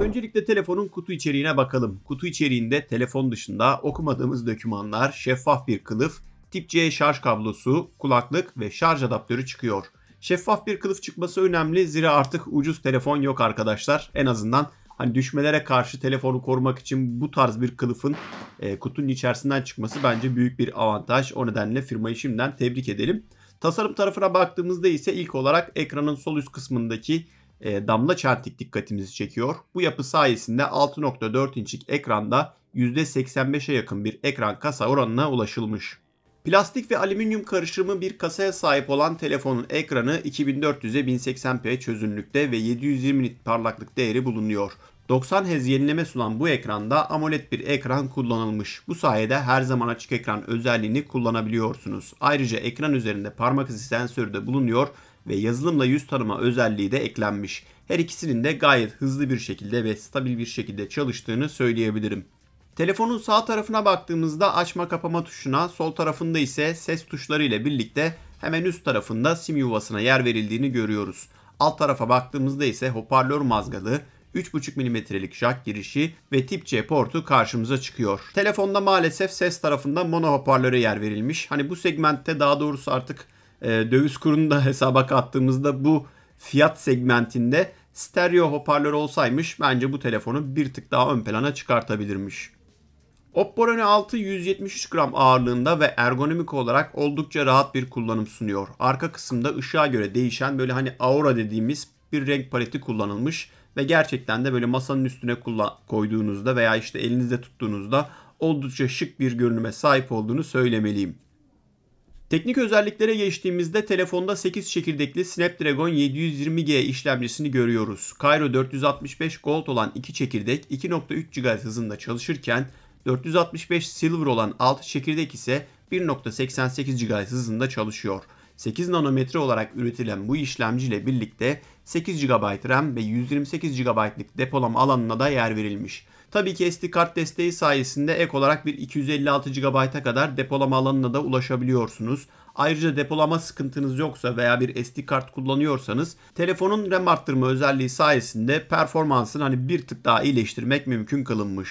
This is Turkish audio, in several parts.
Öncelikle telefonun kutu içeriğine bakalım. Kutu içeriğinde telefon dışında okumadığımız dokümanlar, şeffaf bir kılıf, tip C şarj kablosu, kulaklık ve şarj adaptörü çıkıyor. Şeffaf bir kılıf çıkması önemli, zira artık ucuz telefon yok arkadaşlar. En azından hani düşmelere karşı telefonu korumak için bu tarz bir kılıfın kutunun içerisinden çıkması bence büyük bir avantaj. O nedenle firmayı şimdiden tebrik edelim. Tasarım tarafına baktığımızda ise ilk olarak ekranın sol üst kısmındaki damla çentik dikkatimizi çekiyor. Bu yapı sayesinde 6.4 inçlik ekranda %85'e yakın bir ekran kasa oranına ulaşılmış. Plastik ve alüminyum karışımı bir kasaya sahip olan telefonun ekranı 2400'e 1080p çözünürlükte ve 720 nit parlaklık değeri bulunuyor. 90 Hz yenileme sunan bu ekranda AMOLED bir ekran kullanılmış. Bu sayede her zaman açık ekran özelliğini kullanabiliyorsunuz. Ayrıca ekran üzerinde parmak izi sensörü de bulunuyor ve yazılımla yüz tanıma özelliği de eklenmiş. Her ikisinin de gayet hızlı bir şekilde ve stabil bir şekilde çalıştığını söyleyebilirim. Telefonun sağ tarafına baktığımızda açma kapama tuşuna, sol tarafında ise ses tuşları ile birlikte hemen üst tarafında sim yuvasına yer verildiğini görüyoruz. Alt tarafa baktığımızda ise hoparlör mazgalı, 3.5 mm'lik jack girişi ve tip C portu karşımıza çıkıyor. Telefonda maalesef ses tarafında mono hoparlöre yer verilmiş. Hani bu segmentte, daha doğrusu artık döviz kurunu da hesaba kattığımızda bu fiyat segmentinde stereo hoparlör olsaymış bence bu telefonu bir tık daha ön plana çıkartabilirmiş. Oppo Reno 6 173 gram ağırlığında ve ergonomik olarak oldukça rahat bir kullanım sunuyor. Arka kısımda ışığa göre değişen böyle hani aura dediğimiz bir renk paleti kullanılmış ve gerçekten de böyle masanın üstüne koyduğunuzda veya işte elinizde tuttuğunuzda oldukça şık bir görünüme sahip olduğunu söylemeliyim. Teknik özelliklere geçtiğimizde telefonda 8 çekirdekli Snapdragon 720G işlemcisini görüyoruz. Kryo 465 Gold olan 2 çekirdek 2.3 GHz hızında çalışırken 465 Silver olan 6 çekirdek ise 1.88 GHz hızında çalışıyor. 8 nanometre olarak üretilen bu işlemci ile birlikte 8 GB RAM ve 128 GB'lık depolama alanına da yer verilmiş. Tabii ki SD kart desteği sayesinde ek olarak bir 256 GB'a kadar depolama alanına da ulaşabiliyorsunuz. Ayrıca depolama sıkıntınız yoksa veya bir SD kart kullanıyorsanız telefonun RAM arttırma özelliği sayesinde performansını hani bir tık daha iyileştirmek mümkün kılınmış.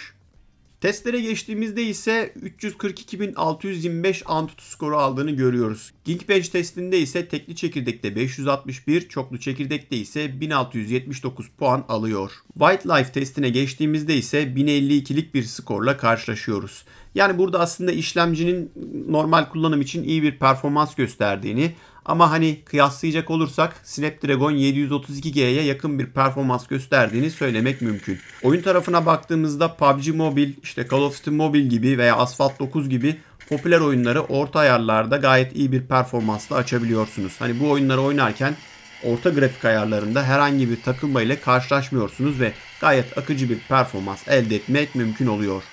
Testlere geçtiğimizde ise 342.625 Antutu skoru aldığını görüyoruz. Geekbench testinde ise tekli çekirdekte 561, çoklu çekirdekte ise 1679 puan alıyor. Wildlife testine geçtiğimizde ise 1052'lik bir skorla karşılaşıyoruz. Yani burada aslında işlemcinin normal kullanım için iyi bir performans gösterdiğini ama hani kıyaslayacak olursak Snapdragon 732G'ye yakın bir performans gösterdiğini söylemek mümkün. Oyun tarafına baktığımızda PUBG Mobile, işte Call of Duty Mobile gibi veya Asphalt 9 gibi popüler oyunları orta ayarlarda gayet iyi bir performansla açabiliyorsunuz. Hani bu oyunları oynarken orta grafik ayarlarında herhangi bir takılma ile karşılaşmıyorsunuz ve gayet akıcı bir performans elde etmek mümkün oluyor.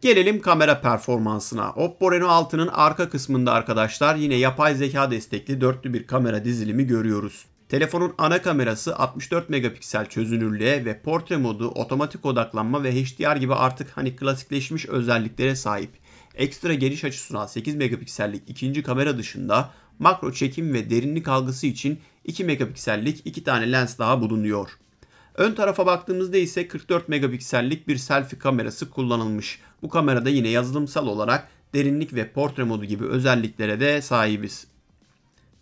Gelelim kamera performansına. Oppo Reno 6'nın arka kısmında arkadaşlar yine yapay zeka destekli dörtlü bir kamera dizilimi görüyoruz. Telefonun ana kamerası 64 megapiksel çözünürlüğe ve portre modu, otomatik odaklanma ve HDR gibi artık hani klasikleşmiş özelliklere sahip. Ekstra geniş açı sunan 8 megapiksellik ikinci kamera dışında makro çekim ve derinlik algısı için 2 megapiksellik 2 tane lens daha bulunuyor. Ön tarafa baktığımızda ise 44 megapiksellik bir selfie kamerası kullanılmış. Bu kamerada yine yazılımsal olarak derinlik ve portre modu gibi özelliklere de sahibiz.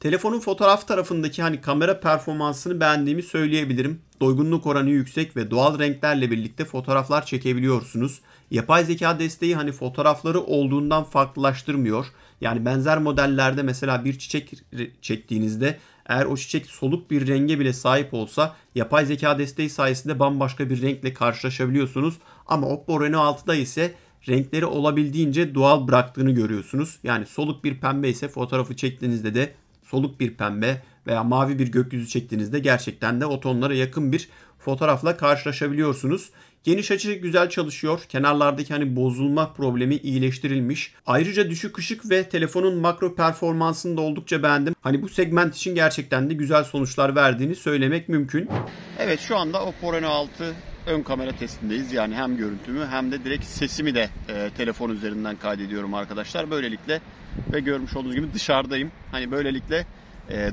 Telefonun fotoğraf tarafındaki hani kamera performansını beğendiğimi söyleyebilirim. Doygunluk oranı yüksek ve doğal renklerle birlikte fotoğraflar çekebiliyorsunuz. Yapay zeka desteği hani fotoğrafları olduğundan farklılaştırmıyor. Yani benzer modellerde mesela bir çiçek çektiğinizde eğer o çiçek soluk bir renge bile sahip olsa yapay zeka desteği sayesinde bambaşka bir renkle karşılaşabiliyorsunuz. Ama Oppo Reno 6'da ise renkleri olabildiğince doğal bıraktığını görüyorsunuz. Yani soluk bir pembe ise fotoğrafı çektiğinizde de soluk bir pembe veya mavi bir gökyüzü çektiğinizde gerçekten de o tonlara yakın bir fotoğrafla karşılaşabiliyorsunuz. Geniş açı güzel çalışıyor. Kenarlardaki hani bozulma problemi iyileştirilmiş. Ayrıca düşük ışık ve telefonun makro performansını da oldukça beğendim. Hani bu segment için gerçekten de güzel sonuçlar verdiğini söylemek mümkün. Evet, şu anda Oppo Reno 6 ön kamera testindeyiz. Yani hem görüntümü hem de direkt sesimi de telefon üzerinden kaydediyorum arkadaşlar. Böylelikle ve görmüş olduğunuz gibi dışarıdayım. Hani böylelikle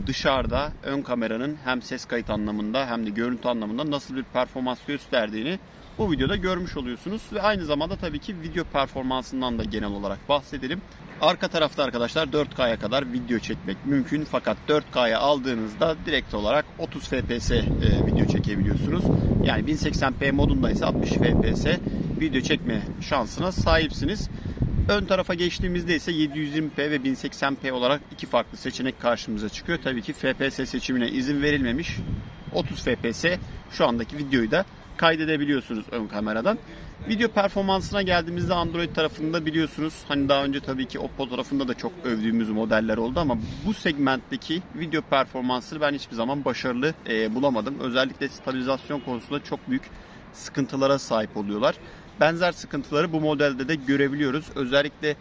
dışarıda ön kameranın hem ses kayıt anlamında hem de görüntü anlamında nasıl bir performans gösterdiğini bu videoda görmüş oluyorsunuz. Ve aynı zamanda tabii ki video performansından da genel olarak bahsedelim. Arka tarafta arkadaşlar 4K'ya kadar video çekmek mümkün. Fakat 4K'ya aldığınızda direkt olarak 30 FPS video çekebiliyorsunuz. Yani 1080p modunda ise 60 FPS video çekme şansına sahipsiniz. Ön tarafa geçtiğimizde ise 720p ve 1080p olarak iki farklı seçenek karşımıza çıkıyor. Tabii ki FPS seçimine izin verilmemiş. 30 FPS şu andaki videoyu da kaydedebiliyorsunuz ön kameradan. Video performansına geldiğimizde Android tarafında biliyorsunuz, hani daha önce tabii ki Oppo tarafında da çok övdüğümüz modeller oldu ama bu segmentteki video performansını ben hiçbir zaman başarılı bulamadım. Özellikle stabilizasyon konusunda çok büyük sıkıntılara sahip oluyorlar. Benzer sıkıntıları bu modelde de görebiliyoruz. Özellikle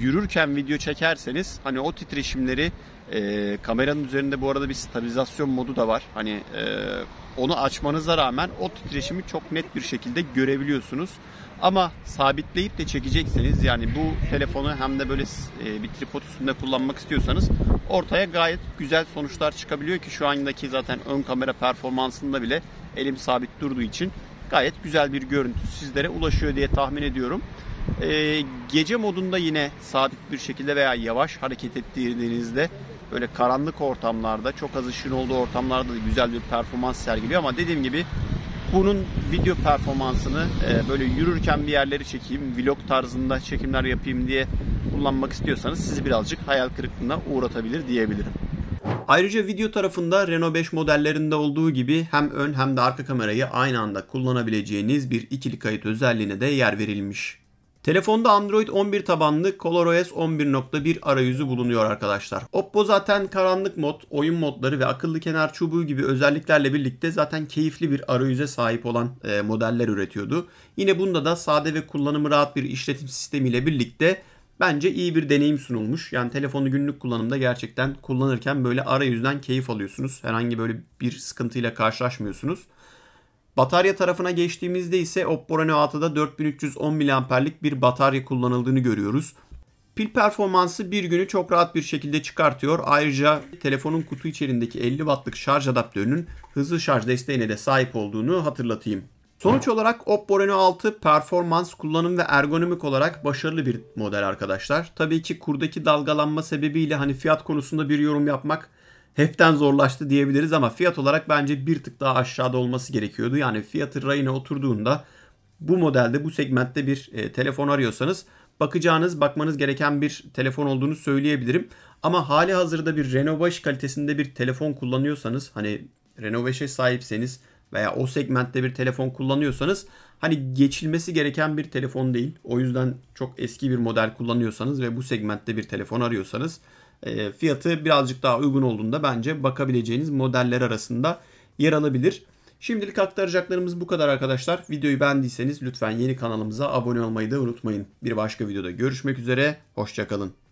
yürürken video çekerseniz hani o titreşimleri kameranın üzerinde bu arada bir stabilizasyon modu da var. Hani onu açmanıza rağmen o titreşimi çok net bir şekilde görebiliyorsunuz. Ama sabitleyip de çekecekseniz, yani bu telefonu hem de böyle bir tripod üstünde kullanmak istiyorsanız ortaya gayet güzel sonuçlar çıkabiliyor ki şu andaki zaten ön kamera performansında bile elim sabit durduğu için gayet güzel bir görüntü sizlere ulaşıyor diye tahmin ediyorum. Gece modunda yine sabit bir şekilde veya yavaş hareket ettiğinizde böyle karanlık ortamlarda, çok az ışığın olduğu ortamlarda da güzel bir performans sergiliyor ama dediğim gibi bunun video performansını böyle yürürken bir yerleri çekeyim, vlog tarzında çekimler yapayım diye kullanmak istiyorsanız sizi birazcık hayal kırıklığına uğratabilir diyebilirim. Ayrıca video tarafında Reno 5 modellerinde olduğu gibi hem ön hem de arka kamerayı aynı anda kullanabileceğiniz bir ikili kayıt özelliğine de yer verilmiş. Telefonda Android 11 tabanlı ColorOS 11.1 arayüzü bulunuyor arkadaşlar. Oppo zaten karanlık mod, oyun modları ve akıllı kenar çubuğu gibi özelliklerle birlikte zaten keyifli bir arayüze sahip olan modeller üretiyordu. Yine bunda da sade ve kullanımı rahat bir işletim sistemiyle birlikte bence iyi bir deneyim sunulmuş. Yani telefonu günlük kullanımda gerçekten kullanırken böyle arayüzden keyif alıyorsunuz. Herhangi böyle bir sıkıntıyla karşılaşmıyorsunuz. Batarya tarafına geçtiğimizde ise Oppo Reno 6'da 4310 mAh'lik bir batarya kullanıldığını görüyoruz. Pil performansı bir günü çok rahat bir şekilde çıkartıyor. Ayrıca telefonun kutu içerisindeki 50 Watt'lık şarj adaptörünün hızlı şarj desteğine de sahip olduğunu hatırlatayım. Sonuç olarak Oppo Reno 6 performans, kullanım ve ergonomik olarak başarılı bir model arkadaşlar. Tabii ki kurdaki dalgalanma sebebiyle hani fiyat konusunda bir yorum yapmak hepten zorlaştı diyebiliriz ama fiyat olarak bence bir tık daha aşağıda olması gerekiyordu. Yani fiyatı rayına oturduğunda bu modelde, bu segmentte bir telefon arıyorsanız bakmanız gereken bir telefon olduğunu söyleyebilirim. Ama hali hazırda bir Reno 5 kalitesinde bir telefon kullanıyorsanız, hani Reno 5'e sahipseniz veya o segmentte bir telefon kullanıyorsanız hani geçilmesi gereken bir telefon değil. O yüzden çok eski bir model kullanıyorsanız ve bu segmentte bir telefon arıyorsanız fiyatı birazcık daha uygun olduğunda bence bakabileceğiniz modeller arasında yer alabilir. Şimdilik aktaracaklarımız bu kadar arkadaşlar. Videoyu beğendiyseniz lütfen yeni kanalımıza abone olmayı da unutmayın. Bir başka videoda görüşmek üzere. Hoşça kalın.